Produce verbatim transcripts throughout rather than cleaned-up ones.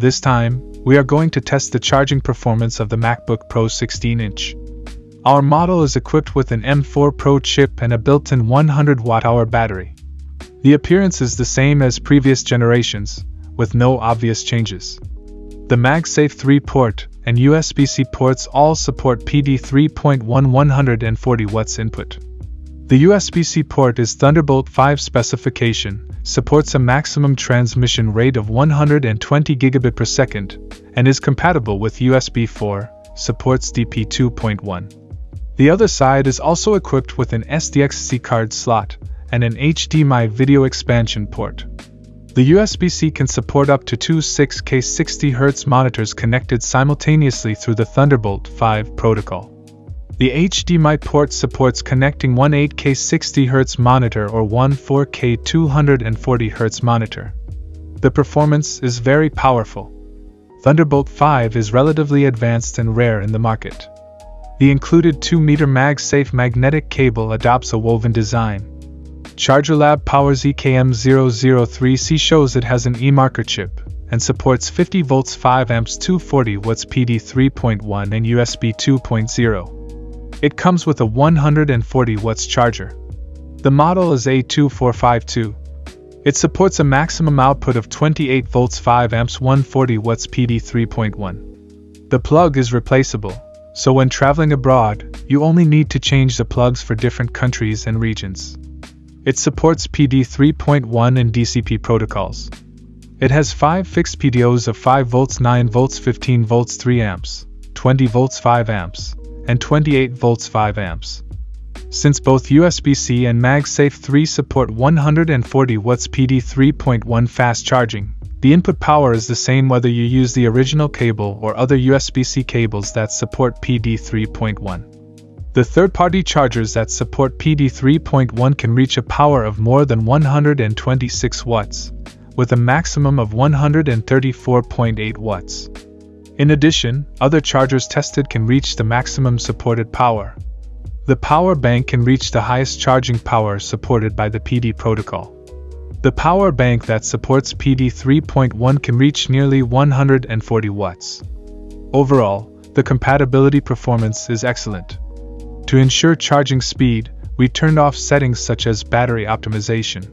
This time, we are going to test the charging performance of the MacBook Pro sixteen inch. Our model is equipped with an M four Pro chip and a built-in one hundred watt hour battery. The appearance is the same as previous generations, with no obvious changes. The MagSafe three port and U S B C ports all support P D three point one one hundred forty watts input. The U S B C port is Thunderbolt five specification, supports a maximum transmission rate of one hundred twenty gigabits per second, and is compatible with U S B four, supports D P two point one. The other side is also equipped with an S D X C card slot and an H D M I video expansion port. The U S B C can support up to two six K sixty hertz monitors connected simultaneously through the Thunderbolt five protocol. The H D M I port supports connecting one eight K sixty hertz monitor or one four K two hundred forty hertz monitor. The performance is very powerful. Thunderbolt five is relatively advanced and rare in the market. The included two meter MagSafe magnetic cable adopts a woven design. ChargerLab Power Z K M zero zero three C shows it has an e-marker chip and supports fifty volts, five amps, two hundred forty watts P D three point one and U S B two point oh. It comes with a one hundred forty watts charger. The model is A two four five two. It supports a maximum output of twenty-eight volts, five amps, one hundred forty watts P D three point one. The plug is replaceable, so when traveling abroad, you only need to change the plugs for different countries and regions. It supports P D three point one and D C P protocols. It has five fixed P D Os of five volts, nine volts, fifteen volts, three amps, twenty volts, five amps, and twenty-eight volts, five amps. Since both U S B C and MagSafe three support one hundred forty watts P D three point one fast charging, the input power is the same whether you use the original cable or other U S B C cables that support P D three point one. The third-party chargers that support P D three point one can reach a power of more than one hundred twenty-six watts, with a maximum of one hundred thirty-four point eight watts. In addition, other chargers tested can reach the maximum supported power. The power bank can reach the highest charging power supported by the P D protocol. The power bank that supports P D three point one can reach nearly one hundred forty watts. Overall, the compatibility performance is excellent. To ensure charging speed, we turned off settings such as battery optimization.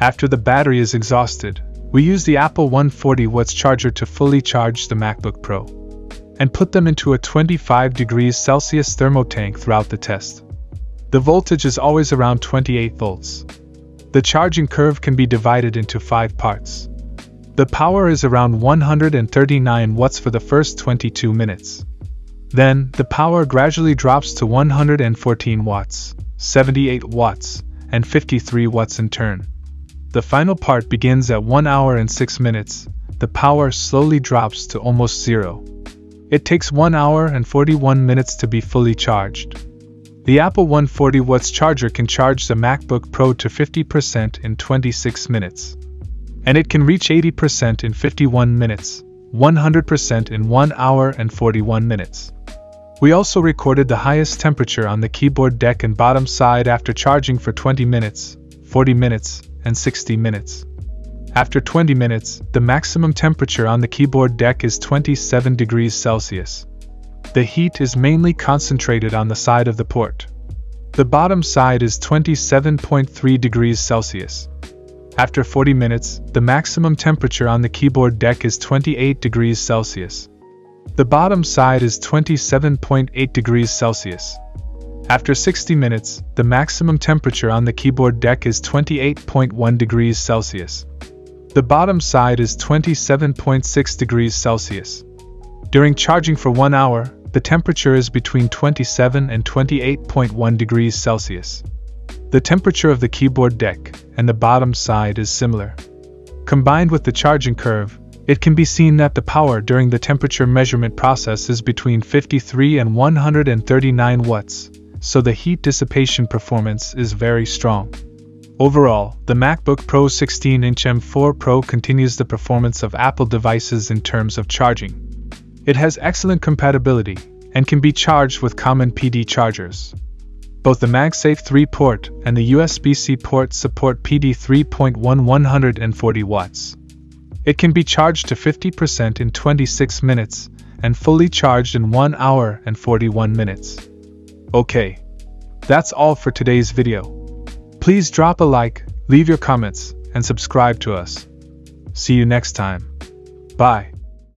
After the battery is exhausted, we use the Apple one hundred forty watts charger to fully charge the MacBook Pro and put them into a twenty-five degrees Celsius thermo tank throughout the test. The voltage is always around twenty-eight volts. The charging curve can be divided into five parts. The power is around one hundred thirty-nine watts for the first twenty-two minutes. Then, the power gradually drops to one hundred fourteen watts, seventy-eight watts, and fifty-three watts in turn. The final part begins at one hour and six minutes, the power slowly drops to almost zero. It takes one hour and forty-one minutes to be fully charged. The Apple one hundred forty watts charger can charge the MacBook Pro to fifty percent in twenty-six minutes. And it can reach eighty percent in fifty-one minutes, one hundred percent in one hour and forty-one minutes. We also recorded the highest temperature on the keyboard deck and bottom side after charging for twenty minutes, forty minutes, and sixty minutes. After twenty minutes, the maximum temperature on the keyboard deck is twenty-seven degrees Celsius. The heat is mainly concentrated on the side of the port. The bottom side is twenty-seven point three degrees Celsius. After forty minutes, the maximum temperature on the keyboard deck is twenty-eight degrees Celsius. The bottom side is twenty-seven point eight degrees Celsius. After sixty minutes, the maximum temperature on the keyboard deck is twenty-eight point one degrees Celsius. The bottom side is twenty-seven point six degrees Celsius. During charging for one hour, the temperature is between twenty-seven and twenty-eight point one degrees Celsius. The temperature of the keyboard deck and the bottom side is similar. Combined with the charging curve, it can be seen that the power during the temperature measurement process is between fifty-three and one hundred thirty-nine watts, so the heat dissipation performance is very strong. Overall, the MacBook Pro sixteen inch M four Pro continues the performance of Apple devices in terms of charging. It has excellent compatibility and can be charged with common P D chargers. Both the MagSafe three port and the U S B C port support P D three point one one hundred forty watts. It can be charged to fifty percent in twenty-six minutes, and fully charged in one hour and forty-one minutes. Okay. That's all for today's video. Please drop a like, leave your comments, and subscribe to us. See you next time. Bye.